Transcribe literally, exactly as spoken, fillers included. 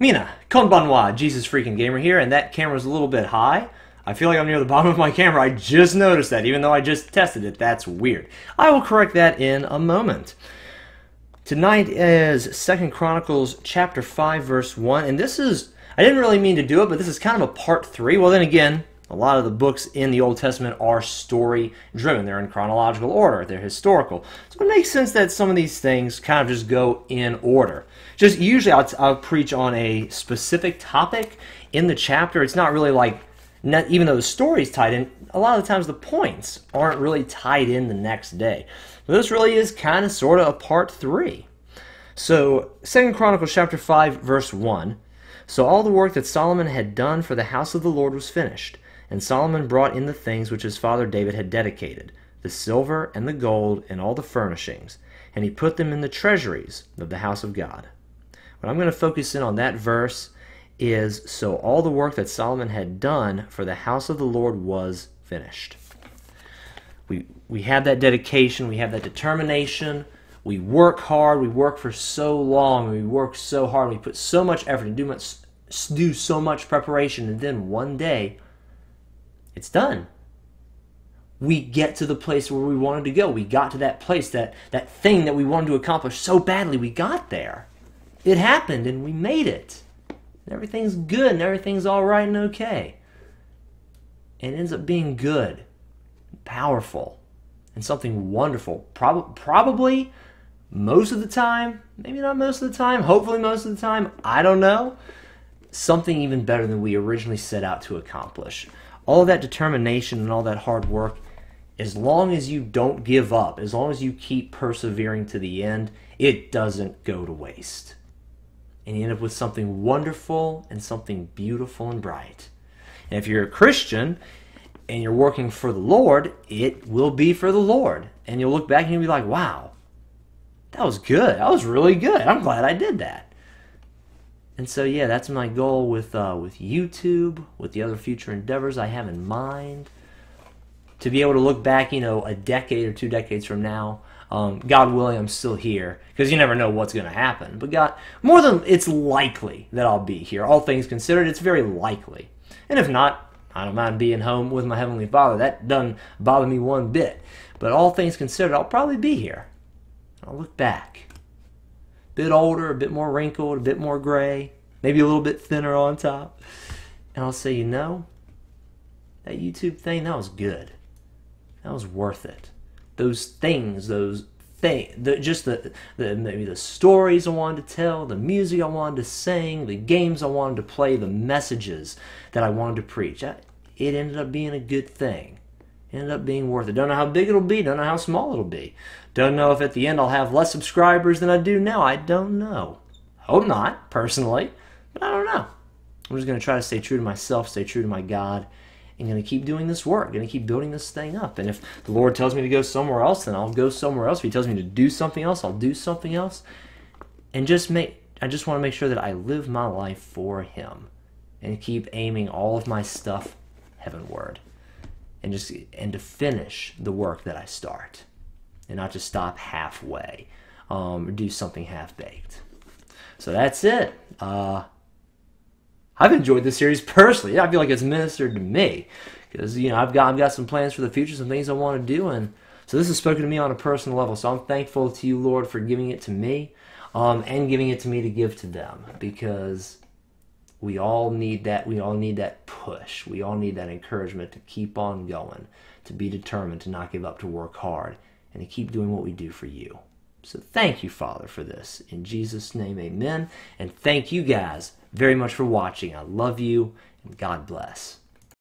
Mina, konbanwa, JesusFreakinGamer here, and that camera's a little bit high. I feel like I'm near the bottom of my camera. I just noticed that, even though I just tested it. That's weird. I will correct that in a moment. Tonight is Second Chronicles chapter five, verse one, and this is, I didn't really mean to do it, but this is kind of a part three. Well, then again, a lot of the books in the Old Testament are story-driven. They're in chronological order. They're historical. So it makes sense that some of these things kind of just go in order. Just usually I'll, I'll preach on a specific topic in the chapter. It's not really like, not, even though the story's tied in, a lot of the times the points aren't really tied in the next day. But this really is kind of sort of a part three. So Second Chronicles chapter five, verse one. So all the work that Solomon had done for the house of the Lord was finished, and Solomon brought in the things which his father David had dedicated, the silver and the gold and all the furnishings, and he put them in the treasuries of the house of God. What I'm going to focus in on that verse is, so all the work that Solomon had done for the house of the Lord was finished. We, we have that dedication, we have that determination. We work hard, we work for so long, we work so hard, we put so much effort and do, much, do so much preparation, and then one day, it's done. We get to the place where we wanted to go. We got to that place, that, that thing that we wanted to accomplish so badly, we got there. It happened, and we made it. And everything's good, and everything's all right and okay. And it ends up being good, powerful, and something wonderful. Prob probably... most of the time, maybe not most of the time, hopefully most of the time, I don't know, something even better than we originally set out to accomplish. All of that determination and all that hard work, as long as you don't give up, as long as you keep persevering to the end, it doesn't go to waste. And you end up with something wonderful and something beautiful and bright. And if you're a Christian and you're working for the Lord, it will be for the Lord. And you'll look back and you'll be like, wow. That was good. That was really good. I'm glad I did that. And so, yeah, that's my goal with uh, with YouTube, with the other future endeavors I have in mind. To be able to look back, you know, a decade or two decades from now, um, God willing, I'm still here. Because you never know what's going to happen. But God, more than it's likely that I'll be here. All things considered, it's very likely. And if not, I don't mind being home with my Heavenly Father. That doesn't bother me one bit. But all things considered, I'll probably be here. I'll look back, a bit older, a bit more wrinkled, a bit more gray, maybe a little bit thinner on top, and I'll say, you know, that YouTube thing, that was good. That was worth it. Those things, those things, the, just the, the maybe the stories I wanted to tell, the music I wanted to sing, the games I wanted to play, the messages that I wanted to preach. I, it ended up being a good thing. Ended up being worth it. Don't know how big it'll be. Don't know how small it'll be. Don't know if at the end I'll have less subscribers than I do now. I don't know. Hope not, personally. But I don't know. I'm just going to try to stay true to myself, stay true to my God, and going to keep doing this work. Going to keep building this thing up. And if the Lord tells me to go somewhere else, then I'll go somewhere else. If He tells me to do something else, I'll do something else. And just make, I just want to make sure that I live my life for Him and keep aiming all of my stuff heavenward. And just and to finish the work that I start, and not just stop halfway um, or do something half-baked. So that's it. Uh, I've enjoyed this series personally. I feel like it's ministered to me because you know I've got I've got some plans for the future, some things I want to do, and so this has spoken to me on a personal level. So I'm thankful to you, Lord, for giving it to me um, and giving it to me to give to them because. We all need that. We all need that push. We all need that encouragement to keep on going, to be determined, to not give up, to work hard, and to keep doing what we do for you. So thank you, Father, for this. In Jesus' name, amen. And thank you guys very much for watching. I love you, and God bless.